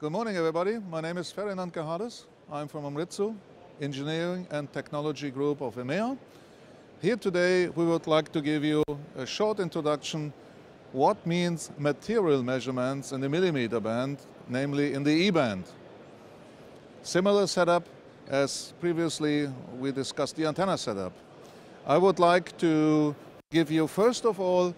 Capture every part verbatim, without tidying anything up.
Good morning, everybody. My name is Ferdinand Gerhardes. I'm from Anritsu, Engineering and Technology Group of EMEA. Here today, we would like to give you a short introduction what means material measurements in the millimeter band, namely in the E-band. Similar setup as previously we discussed the antenna setup. I would like to give you, first of all,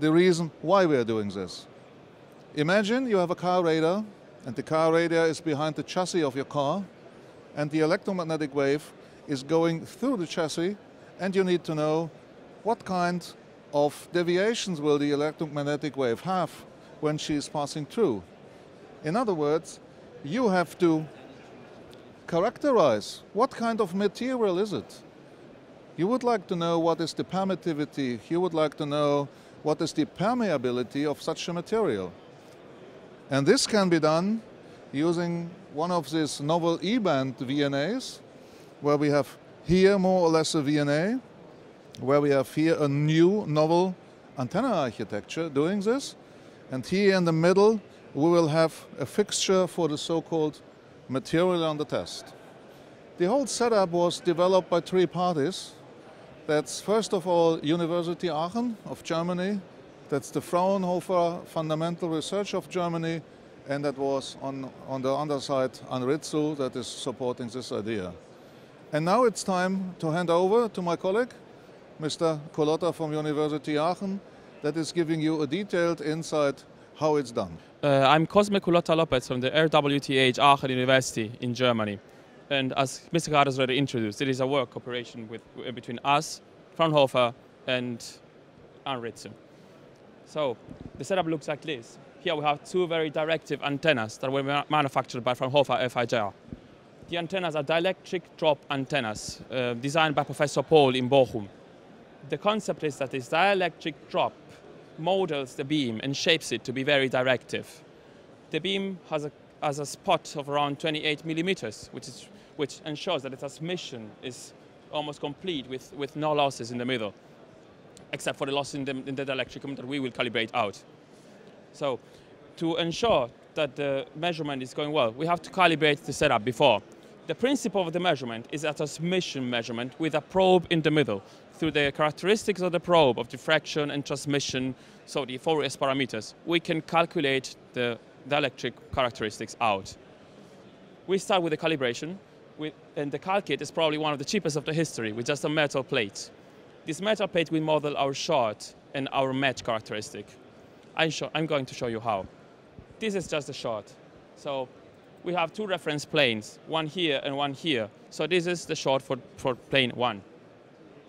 the reason why we are doing this. Imagine you have a car radar, and the car radar is behind the chassis of your car, and the electromagnetic wave is going through the chassis, and you need to know what kind of deviations will the electromagnetic wave have when she is passing through. In other words, you have to characterize what kind of material is it. You would like to know what is the permittivity, you would like to know what is the permeability of such a material. And this can be done using one of these novel E-band V N As, where we have here more or less a V N A, where we have here a new novel antenna architecture doing this. And here in the middle, we will have a fixture for the so-called material under test. The whole setup was developed by three parties. That's first of all, University Aachen of Germany. That's the Fraunhofer Fundamental Research of Germany, and that was on, on the underside Anritsu that is supporting this idea. And now it's time to hand over to my colleague, Mister Culotta from University Aachen, that is giving you a detailed insight how it's done. Uh, I'm Cosme Culotta-Lopez from the R W T H Aachen University in Germany. And as Mister Gerhardes already introduced, it is a work cooperation with, between us, Fraunhofer and Anritsu. So the setup looks like this. Here we have two very directive antennas that were manufactured by Fraunhofer F H I J R. The antennas are dielectric drop antennas uh, designed by Professor Paul in Bochum. The concept is that this dielectric drop models the beam and shapes it to be very directive. The beam has a, has a spot of around twenty-eight millimeters, which, is, which ensures that its transmission is almost complete with, with no losses in the middle, except for the loss in the, in the dielectric that we will calibrate out. So to ensure that the measurement is going well, we have to calibrate the setup before. The principle of the measurement is a transmission measurement with a probe in the middle through the characteristics of the probe of diffraction and transmission, so the Fourier's parameters. We can calculate the dielectric characteristics out. We start with the calibration, we, and the Cal kit is probably one of the cheapest of the history with just a metal plate. This metal plate will model our short and our match characteristic. I'm, I'm going to show you how. This is just a short. So we have two reference planes, one here and one here. So this is the short for, for plane one.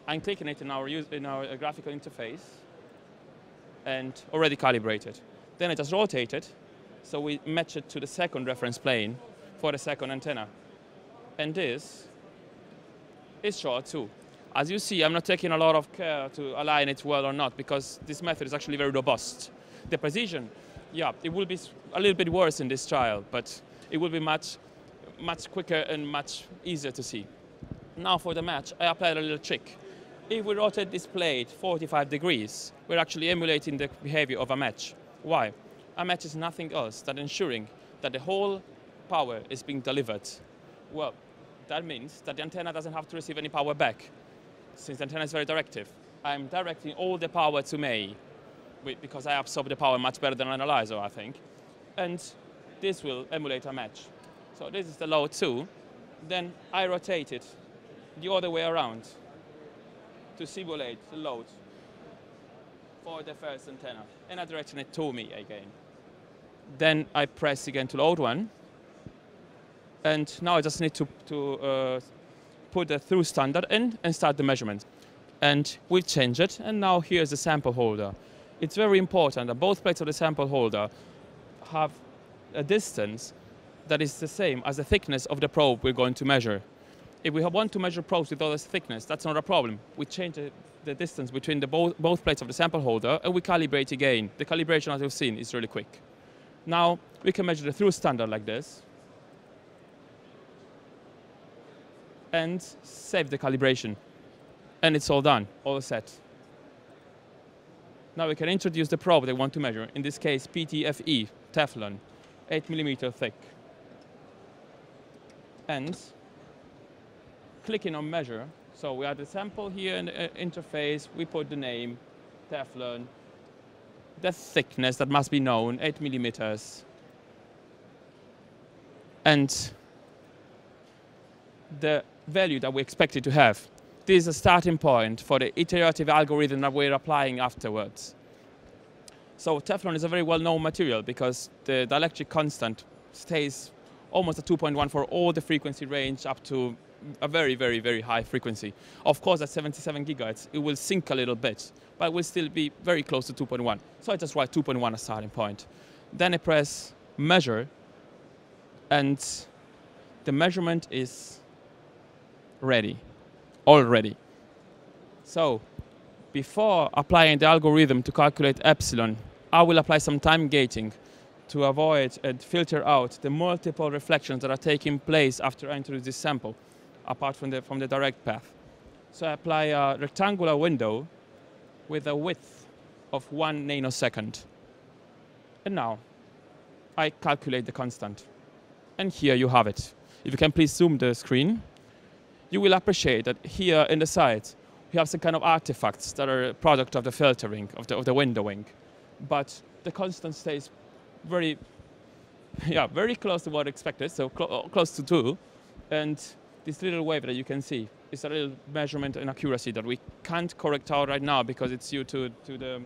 I'm clicking it in our, in our graphical interface and already calibrated. Then I just rotate it, so we match it to the second reference plane for the second antenna. And this is short too. As you see, I'm not taking a lot of care to align it well or not, because this method is actually very robust. The precision, yeah, it will be a little bit worse in this trial, but it will be much, much quicker and much easier to see. Now for the match, I applied a little trick. If we rotate this plate forty-five degrees, we're actually emulating the behavior of a match. Why? A match is nothing else than ensuring that the whole power is being delivered. Well, that means that the antenna doesn't have to receive any power back. Since the antenna is very directive, I'm directing all the power to me because I absorb the power much better than an analyzer, I think. And this will emulate a match. So this is the load two. Then I rotate it the other way around to simulate the load for the first antenna. And I direction it to me again. Then I press again to load one. And now I just need to, to uh, put the through standard in and start the measurement. And we change it, and now here's the sample holder. It's very important that both plates of the sample holder have a distance that is the same as the thickness of the probe we're going to measure. If we want to measure probes with all this thickness, that's not a problem. We change the, the distance between the bo both plates of the sample holder, and we calibrate again. The calibration, as you've seen, is really quick. Now, we can measure the through standard like this, and save the calibration. And it's all done, all set. Now we can introduce the probe they want to measure, in this case P T F E, Teflon. eight millimeter thick. And clicking on measure, so we have the sample here in the uh, interface, we put the name, Teflon, the thickness that must be known, eight millimeters. And the value that we expected to have. This is a starting point for the iterative algorithm that we're applying afterwards. So Teflon is a very well-known material because the dielectric constant stays almost at two point one for all the frequency range up to a very, very, very high frequency. Of course, at seventy-seven gigahertz, it will sink a little bit, but it will still be very close to two point one. So I just write two point one as starting point. Then I press measure, and the measurement is ready, already. So before applying the algorithm to calculate epsilon, I will apply some time gating to avoid and filter out the multiple reflections that are taking place after I introduce this sample, apart from the, from the direct path. So I apply a rectangular window with a width of one nanosecond. And now I calculate the constant. And here you have it. If you can please zoom the screen, you will appreciate that here in the side, we have some kind of artifacts that are a product of the filtering, of the, of the windowing. But the constant stays very, yeah, very close to what expected, so cl close to two. And this little wave that you can see is a little measurement inaccuracy that we can't correct out right now because it's due to, to the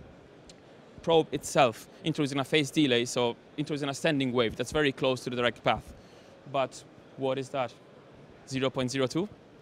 probe itself introducing a phase delay, so introducing a standing wave that's very close to the direct path. But what is that? zero point zero two?